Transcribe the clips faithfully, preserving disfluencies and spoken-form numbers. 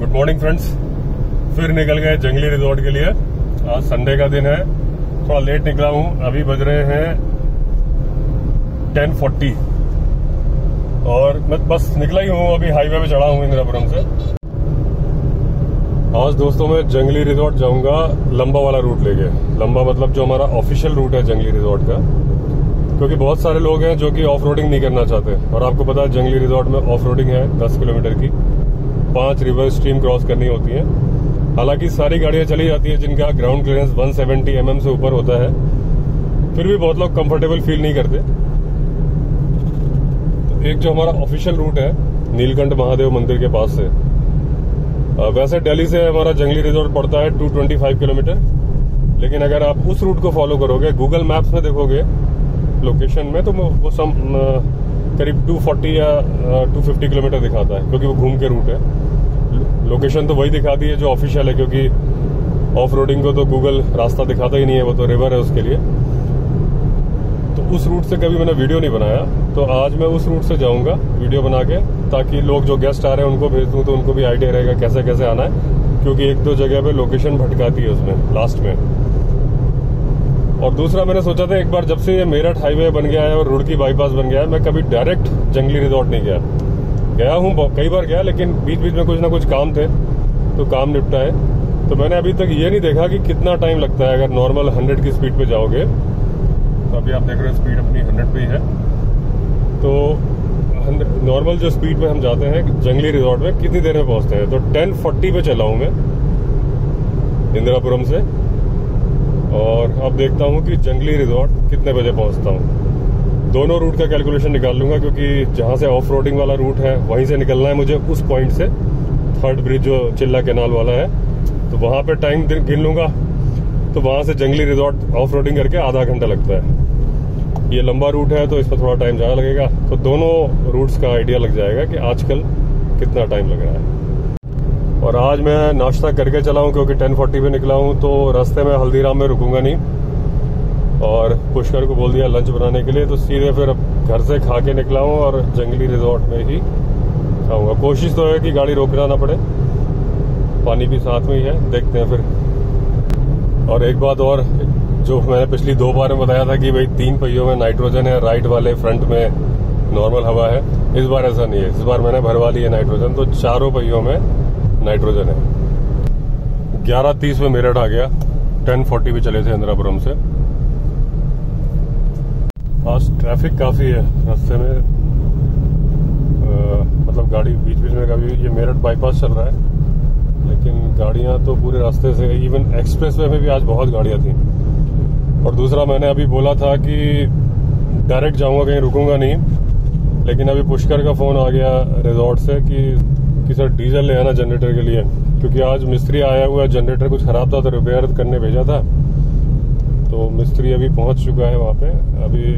Good morning friends, फिर निकल गए जंगली रिजॉर्ट के लिए। आज संडे का दिन है, थोड़ा लेट निकला हूँ। अभी बज रहे हैं दस चालीस और मैं बस निकला ही हूँ, अभी हाईवे पे चढ़ा हूँ इंद्रापुरम से। आज दोस्तों मैं जंगली रिजॉर्ट जाऊंगा लंबा वाला रूट लेके। लंबा मतलब जो हमारा ऑफिशियल रूट है जंगली रिजॉर्ट का, क्योंकि बहुत सारे लोग हैं जो कि ऑफ रोडिंग नहीं करना चाहते। और आपको पता है जंगली रिजॉर्ट में ऑफ रोडिंग है दस किलोमीटर की, पांच रिवर स्ट्रीम क्रॉस करनी होती है। हालांकि सारी गाड़ियां चली जाती है जिनका ग्राउंड क्लियरेंस एक सौ सत्तर एम एम से ऊपर होता है, फिर भी बहुत लोग कंफर्टेबल फील नहीं करते। तो एक जो हमारा ऑफिशियल रूट है नीलकंठ महादेव मंदिर के पास से, वैसे दिल्ली से हमारा जंगली रिजॉर्ट पड़ता है दो सौ पच्चीस किलोमीटर, लेकिन अगर आप उस रूट को फॉलो करोगे, गूगल मैप्स में देखोगे लोकेशन में, तो वो सम करीब दो सौ चालीस या दो सौ पचास किलोमीटर दिखाता है, क्योंकि वो घूम के रूट है। लोकेशन तो वही दिखाती है जो ऑफिशियल है, क्योंकि ऑफ रोडिंग को तो गूगल रास्ता दिखाता ही नहीं है, वो तो रिवर है उसके लिए। तो उस रूट से कभी मैंने वीडियो नहीं बनाया, तो आज मैं उस रूट से जाऊंगा वीडियो बना के, ताकि लोग जो गेस्ट आ रहे हैं उनको भेज दूँ तो उनको भी आइडिया रहेगा कैसे कैसे आना है, क्योंकि एक दो जगह पर लोकेशन भटकाती है उसमें लास्ट में। और दूसरा मैंने सोचा था, एक बार जब से ये मेरठ हाईवे बन गया है और रुड़की बाईपास बन गया है, मैं कभी डायरेक्ट जंगली रिजॉर्ट नहीं गया। गया हूँ कई बार गया, लेकिन बीच बीच में कुछ ना कुछ काम थे तो काम निपटा है। तो मैंने अभी तक ये नहीं देखा कि कितना टाइम लगता है अगर नॉर्मल हंड्रेड की स्पीड पे जाओगे। तो अभी आप देख रहे हो स्पीड अपनी हंड्रेड पे ही है। तो नॉर्मल जो स्पीड में हम जाते हैं जंगली रिजॉर्ट में, कितनी देर में पहुँचते हैं। तो टेन फोर्टी पे चला हूँ मैं इंदिरापुरम से, और अब देखता हूँ कि जंगली रिजॉर्ट कितने बजे पहुँचता हूँ। दोनों रूट का कैलकुलेशन निकाल लूँगा, क्योंकि जहाँ से ऑफ रोडिंग वाला रूट है वहीं से निकलना है मुझे, उस पॉइंट से थर्ड ब्रिज जो चिल्ला कैनाल वाला है, तो वहाँ पे टाइम गिन लूँगा। तो वहाँ से जंगली रिजॉर्ट ऑफ रोडिंग करके आधा घंटा लगता है। ये लंबा रूट है तो इस पर थोड़ा टाइम ज़्यादा लगेगा। तो दोनों रूट्स का आइडिया लग जाएगा कि आजकल कितना टाइम लग रहा है। और आज मैं नाश्ता करके चला हूँ, क्योंकि दस चालीस पे निकला हूँ, तो रास्ते में हल्दीराम में रुकूंगा नहीं, और पुष्कर को बोल दिया लंच बनाने के लिए। तो सीधे फिर अब घर से खा के निकला हूँ और जंगली रिजॉर्ट में ही खाऊंगा। कोशिश तो है कि गाड़ी रोकना ना पड़े, पानी भी साथ में ही है, देखते हैं फिर। और एक बात और, जो मैंने पिछली दो बार में बताया था कि भाई तीन पहियों में नाइट्रोजन है, राइट वाले फ्रंट में नॉर्मल हवा है, इस बार ऐसा नहीं है। इस बार मैंने भरवा ली है नाइट्रोजन, तो चारों पहियों में नाइट्रोजन है। ग्यारह तीस में मेरठ आ गया, दस चालीस पे चले थे इंदिरापुरम से। आज ट्रैफिक काफी है रास्ते में, आ, मतलब गाड़ी बीच बीच में कभी, ये मेरठ बाईपास चल रहा है लेकिन गाड़ियां तो पूरे रास्ते से, इवन एक्सप्रेसवे में भी आज बहुत गाड़ियां थी। और दूसरा मैंने अभी बोला था कि डायरेक्ट जाऊंगा, कहीं रुकूंगा नहीं, लेकिन अभी पुष्कर का फोन आ गया रिजॉर्ट से कि कि सर डीजल ले आना जनरेटर के लिए, क्योंकि आज मिस्त्री आया हुआ है। जनरेटर कुछ खराब था तो रिपेयर करने भेजा था, तो मिस्त्री अभी पहुंच चुका है वहां पे। अभी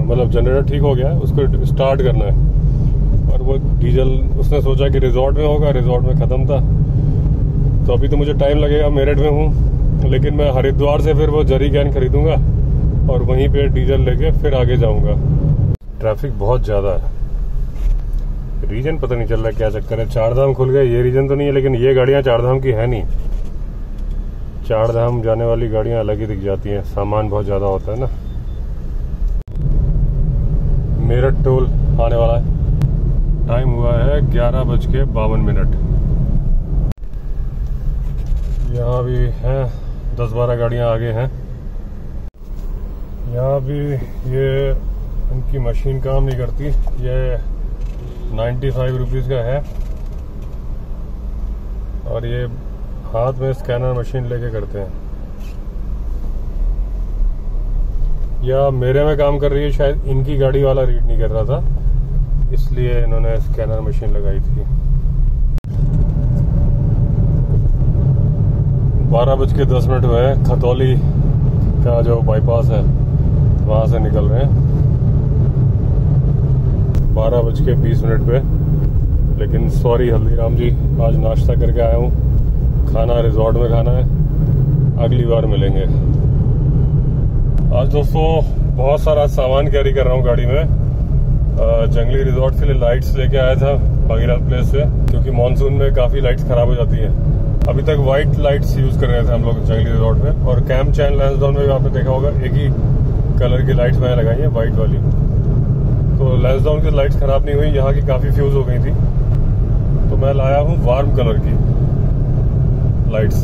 मतलब जनरेटर ठीक हो गया है, उसको स्टार्ट करना है। और वो डीजल उसने सोचा कि रिजॉर्ट में होगा, रिजॉर्ट में ख़त्म था। तो अभी तो मुझे टाइम लगेगा, मेरठ में हूँ, लेकिन मैं हरिद्वार से फिर वो जरी कैन खरीदूंगा और वहीं पर डीजल लेके फिर आगे जाऊँगा। ट्रैफिक बहुत ज़्यादा है, रीजन पता नहीं चल रहा क्या चक्कर है। चारधाम खुल गए, ये रीजन तो नहीं है, लेकिन ये गाड़ियां चारधाम की है नहीं। चारधाम जाने वाली गाड़ियां अलग ही दिख जाती हैं, सामान बहुत ज्यादा होता है ना। मेरठ टोल आने वाला है, टाइम हुआ है ग्यारह बज के बावन मिनट। यहाँ भी है दस बारह गाड़ियां आगे हैं। यहाँ भी ये उनकी मशीन काम नहीं करती। ये पचानवे रुपीस का है, और ये हाथ में स्कैनर मशीन लेके करते हैं। या मेरे में काम कर रही है शायद, इनकी गाड़ी वाला रीड नहीं कर रहा था, इसलिए इन्होंने स्कैनर मशीन लगाई थी। बारह बज के दस मिनट हुए हैं। खतौली का जो बाईपास है वहां से निकल रहे हैं बारह बज के बीस मिनट पे। लेकिन सॉरी हल्दीराम जी, आज नाश्ता करके आया हूँ, खाना रिजॉर्ट में खाना है, अगली बार मिलेंगे। आज दोस्तों बहुत सारा सामान कैरी कर रहा हूँ गाड़ी में, जंगली रिजॉर्ट के लिए लाइट्स लेके आया था भागीरथ प्लेस से, क्योंकि मानसून में काफी लाइट्स खराब हो जाती हैं। अभी तक व्हाइट लाइट्स यूज कर रहे थे हम लोग जंगली रिजॉर्ट में। और कैंप चैन लैंसडाउन में भी आपने देखा होगा एक ही कलर की लाइट्स मैंने लगाई है, व्हाइट वाली। तो लैंसडाउन की लाइट्स खराब नहीं हुई, यहाँ की काफी फ्यूज हो गई थी, तो मैं लाया हूँ वार्म कलर की लाइट्स।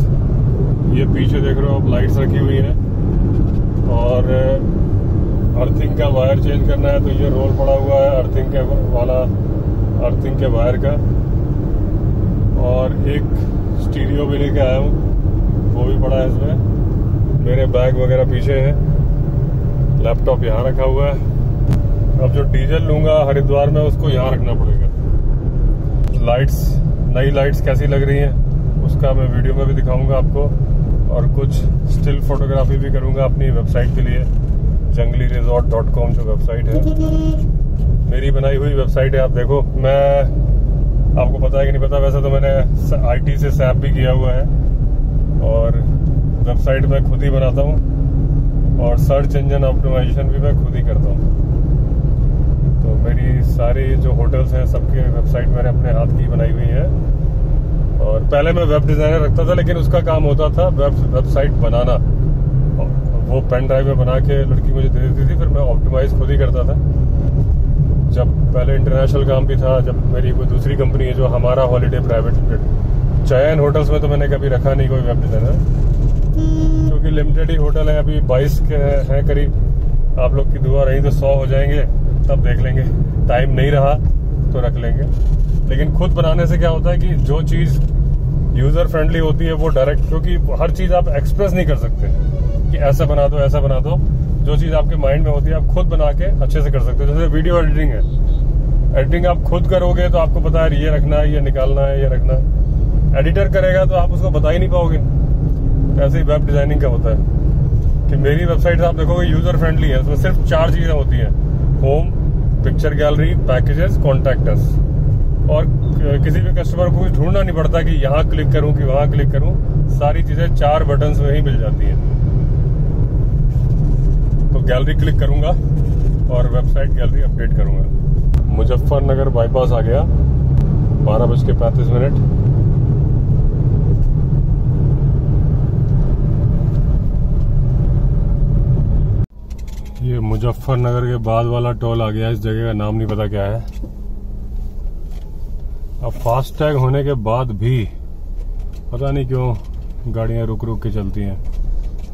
ये पीछे देख रहे हो आप, लाइट्स रखी हुई है। और अर्थिंग का वायर चेंज करना है, तो ये रोल पड़ा हुआ है अर्थिंग के वाला, अर्थिंग के वायर का। और एक स्टीरियो भी लेके आया हूँ, वो भी पड़ा है इसमें। मेरे बैग वगैरह पीछे है, लैपटॉप यहाँ रखा हुआ है। अब जो डीजल लूँगा हरिद्वार में, उसको यहाँ रखना पड़ेगा। लाइट्स, नई लाइट्स कैसी लग रही हैं उसका मैं वीडियो में भी दिखाऊंगा आपको, और कुछ स्टिल फोटोग्राफी भी करूँगा अपनी वेबसाइट के लिए। जंगली रिजॉर्ट डॉट कॉम जो वेबसाइट है, मेरी बनाई हुई वेबसाइट है। आप देखो, मैं आपको पता है कि नहीं पता, वैसे तो मैंने आईटी से सैप भी किया हुआ है, और वेबसाइट मैं खुद ही बनाता हूँ, और सर्च इंजन ऑप्टिमाइजेशन भी मैं खुद ही करता हूँ। तो मेरी सारी जो होटल्स हैं सबकी वेबसाइट मैंने अपने हाथ की बनाई हुई है। और पहले मैं वेब डिज़ाइनर रखता था, लेकिन उसका काम होता था वेब वेबसाइट बनाना। वो पेन ड्राइव में बना के लड़की मुझे दे देती थी, फिर मैं ऑप्टिमाइज़ खुद ही करता था। जब पहले इंटरनेशनल काम भी था, जब मेरी कोई दूसरी कंपनी है जो हमारा हॉलीडे प्राइवेट लिमिटेड, चयन होटल्स में तो मैंने कभी रखा नहीं कोई वेब डिज़ाइनर, क्योंकि लिमिटेड ही होटल है। अभी बाईस के हैं करीब, आप लोग की दुआ रही तो सौ हो जाएंगे, तब देख लेंगे। टाइम नहीं रहा तो रख लेंगे। लेकिन खुद बनाने से क्या होता है कि जो चीज़ यूज़र फ्रेंडली होती है वो डायरेक्ट, क्योंकि हर चीज़ आप एक्सप्रेस नहीं कर सकते कि ऐसा बना दो ऐसा बना दो। जो चीज़ आपके माइंड में होती है आप खुद बना के अच्छे से कर सकते हो। जैसे वीडियो एडिटिंग है, एडिटिंग आप खुद करोगे तो आपको पता है ये रखना है, ये निकालना है, ये रखना है। एडिटर करेगा तो आप उसको बता ही नहीं पाओगे। ऐसे ही वेब डिज़ाइनिंग का होता है कि मेरी वेबसाइट आप देखोगे यूज़र फ्रेंडली है, उसमें सिर्फ चार चीज़ें होती हैं, home, picture gallery, packages, contacts. और किसी भी कस्टमर को कुछ ढूंढना नहीं पड़ता कि यहाँ क्लिक करूँ कि वहाँ क्लिक करूँ, सारी चीज़ें चार बटन्स में ही मिल जाती हैं। तो गैलरी क्लिक करूंगा और वेबसाइट गैलरी अपडेट करूंगा। मुजफ्फरनगर बाईपास आ गया, बारह बज के पैंतीस मिनट। ये मुजफ्फरनगर के बाद वाला टोल आ गया, इस जगह का नाम नहीं पता क्या है। अब फास्टैग होने के बाद भी पता नहीं क्यों गाड़ियां रुक रुक के चलती हैं।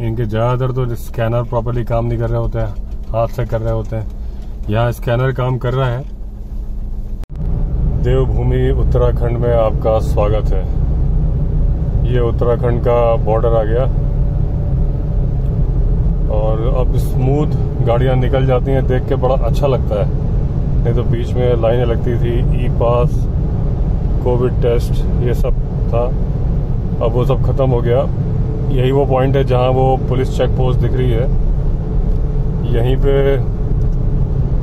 इनके ज़्यादातर तो स्कैनर प्रॉपरली काम नहीं कर रहे होते हैं, हाथ से कर रहे होते हैं। यहाँ स्कैनर काम कर रहा है। देवभूमि उत्तराखंड में आपका स्वागत है। ये उत्तराखंड का बॉर्डर आ गया, और अब स्मूथ गाड़ियाँ निकल जाती हैं, देख के बड़ा अच्छा लगता है। नहीं तो बीच में लाइनें लगती थी, ई पास, कोविड टेस्ट, ये सब था। अब वो सब खत्म हो गया। यही वो पॉइंट है जहाँ वो पुलिस चेक पोस्ट दिख रही है, यहीं पे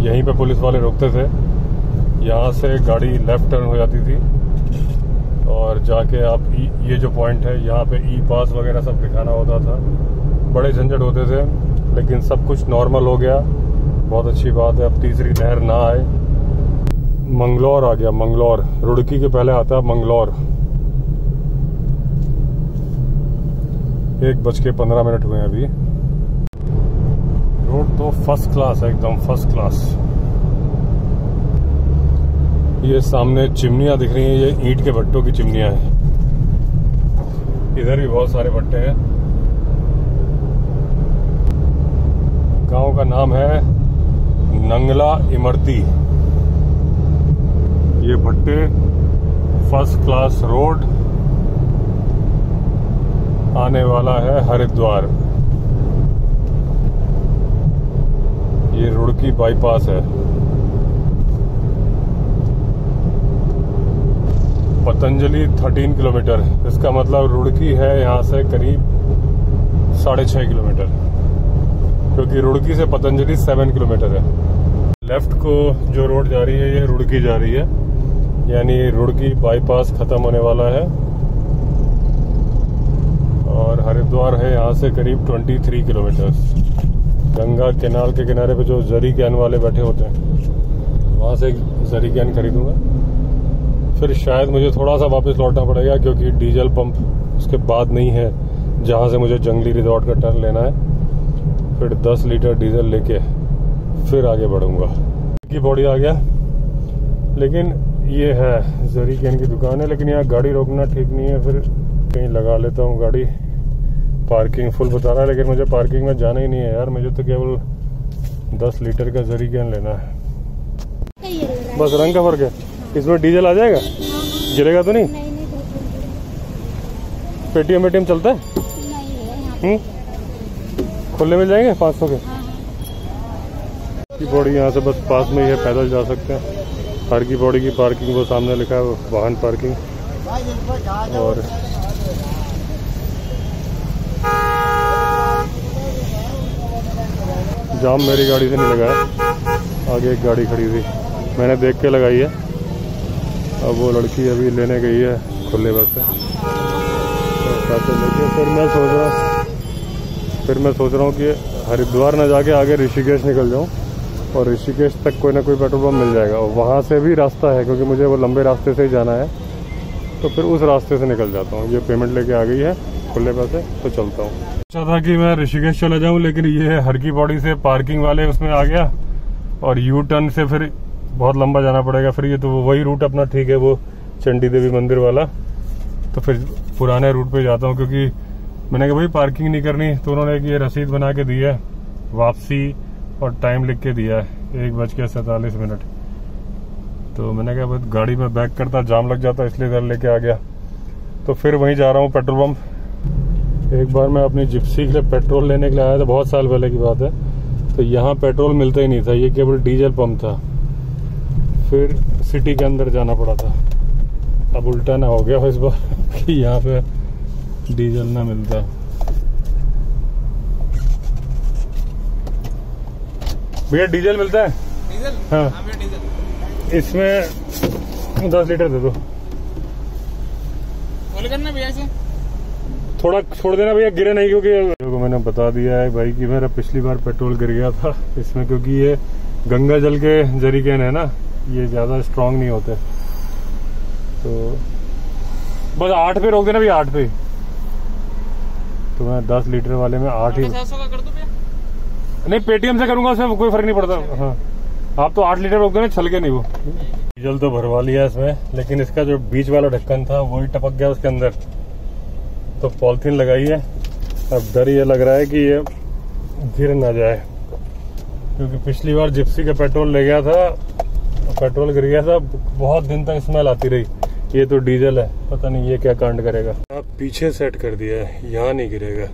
यहीं पे पुलिस वाले रोकते थे। यहाँ से गाड़ी लेफ़्ट टर्न हो जाती थी, और जाके आप ये जो पॉइंट है यहाँ पे ई पास वगैरह सब दिखाना होता था। बड़े झंझट होते थे, लेकिन सब कुछ नॉर्मल हो गया, बहुत अच्छी बात है। अब तीसरी लहर ना आए। मंगलौर आ गया, मंगलौर रुड़की के पहले आता है मंगलौर। एक बज के पंद्रह मिनट हुए हैं अभी। रोड तो फर्स्ट क्लास है, एकदम फर्स्ट क्लास। ये सामने चिमनियाँ दिख रही हैं, ये ईंट के भट्टों की चिमनियाँ हैं। इधर भी बहुत सारे भट्टे हैं। गांव का नाम है नंगला इमरती। ये भट्टे, फर्स्ट क्लास रोड आने वाला है हरिद्वार। ये रुड़की बाईपास है। पतंजलि तेरह किलोमीटर, इसका मतलब रुड़की है यहाँ से करीब साढ़े छः किलोमीटर, क्योंकि रुड़की से पतंजलि सात किलोमीटर है। लेफ्ट को जो रोड जा रही है ये रुड़की जा रही है, यानी रुड़की बाईपास खत्म होने वाला है। और हरिद्वार है यहाँ से करीब तेईस किलोमीटर। गंगा कैनाल के किनारे पे जो जरी कैन वाले बैठे होते हैं वहाँ से जरी कैन खरीदूँगा। फिर शायद मुझे थोड़ा सा वापस लौटना पड़ेगा क्योंकि डीजल पंप उसके बाद नहीं है जहाँ से मुझे जंगली रिजॉर्ट का टर्न लेना है। फिर दस लीटर डीजल लेके फिर आगे बढ़ूँगा। की पौड़ी आ गया, लेकिन ये है जरी कैन की दुकान है, लेकिन यहाँ गाड़ी रोकना ठीक नहीं है। फिर कहीं लगा लेता हूँ गाड़ी। पार्किंग फुल बता रहा है, लेकिन मुझे पार्किंग में जाना ही नहीं है यार। मुझे तो केवल दस लीटर का जरी कैन लेना है, बस रंग का फर्क है। इसमें डीजल आ जाएगा, जलेगा तो नहीं? पेटीएम वेटीएम चलता है? हम्म, खुले मिल जाएंगे पाँच सौ के। की पौड़ी यहाँ से बस पास में ही है, पैदल जा सकते हैं। हर की पौड़ी की पार्किंग वो सामने लिखा है, वाहन पार्किंग। और जाम मेरी गाड़ी से नहीं लगा है, आगे एक गाड़ी खड़ी हुई मैंने देख के लगाई है। अब वो लड़की अभी लेने गई है खुले बस से। फिर मैं सोच रहा फिर मैं सोच रहा हूँ कि हरिद्वार ना जाके आगे ऋषिकेश निकल जाऊँ, और ऋषिकेश तक कोई ना कोई पेट्रोल पंप मिल जाएगा। और वहाँ से भी रास्ता है, क्योंकि मुझे वो लंबे रास्ते से ही जाना है, तो फिर उस रास्ते से निकल जाता हूँ। ये पेमेंट लेके आ गई है खुले पैसे, तो चलता हूँ। अच्छा था कि मैं ऋषिकेश चला जाऊँ, लेकिन ये हर की पौड़ी से पार्किंग वाले उसमें आ गया, और यू टर्न से फिर बहुत लंबा जाना पड़ेगा। फिर ये तो वही रूट अपना ठीक है, वो चंडी देवी मंदिर वाला। तो फिर पुराने रूट पे जाता हूँ, क्योंकि मैंने कहा भाई पार्किंग नहीं करनी, तो उन्होंने कि ये रसीद बना के दी है वापसी, और टाइम लिख के दिया है एक बज के सैंतालीस मिनट। तो मैंने कहा भाई गाड़ी में बैक करता, जाम लग जाता, इसलिए इधर लेके आ गया। तो फिर वहीं जा रहा हूँ पेट्रोल पम्प। एक बार मैं अपनी जिप्सी के लिए पेट्रोल लेने के लिए आया था, बहुत साल पहले की बात है। तो यहाँ पेट्रोल मिलता ही नहीं था, ये केवल डीजल पम्प था। फिर सिटी के अंदर जाना पड़ा था। अब उल्टा ना हो गया इस बार कि यहाँ पे डीजल ना मिलता। भैया डीजल मिलता है? डीजल? हाँ, हाँ भैया डीजल। इसमें दस लीटर दे दो। बोल करना भैया से थोड़ा छोड़ देना भैया, गिरे नहीं। क्योंकि मैंने बता दिया है भाई कि मेरा पिछली बार पेट्रोल गिर गया था इसमें, क्योंकि ये गंगा जल के जरी कैन है ना, ये ज्यादा स्ट्रांग नहीं होते। तो बस आठ पे रोक देना भैया, आठ पे। तो मैं दस लीटर वाले में आठ ही नहीं, पेटीएम से करूंगा, उसमें कोई फर्क नहीं पड़ता। हाँ, आप तो आठ लीटर रोक देना, छलके नहीं। वो डीजल तो भरवा लिया इसमें, लेकिन इसका जो बीच वाला ढक्कन था वही टपक गया उसके अंदर। तो पॉलिथीन लगाई है। अब डर ये लग रहा है कि ये गिर ना जाए, क्योंकि पिछली बार जिप्सी का पेट्रोल ले गया था, पेट्रोल गिर गया था, बहुत दिन तक स्मेल आती रही। ये तो डीजल है, पता नहीं ये क्या कांड करेगा। आप पीछे सेट कर दिया है, यहाँ नहीं गिरेगा।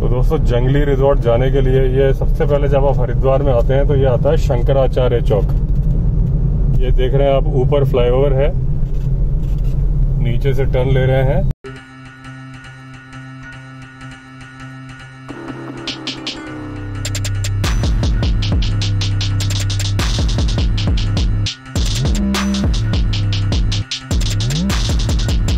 तो दोस्तों जंगली रिजॉर्ट जाने के लिए ये सबसे पहले जब आप हरिद्वार में आते हैं तो ये आता है शंकराचार्य चौक। ये देख रहे हैं आप, ऊपर फ्लाईओवर है, नीचे से टर्न ले रहे हैं।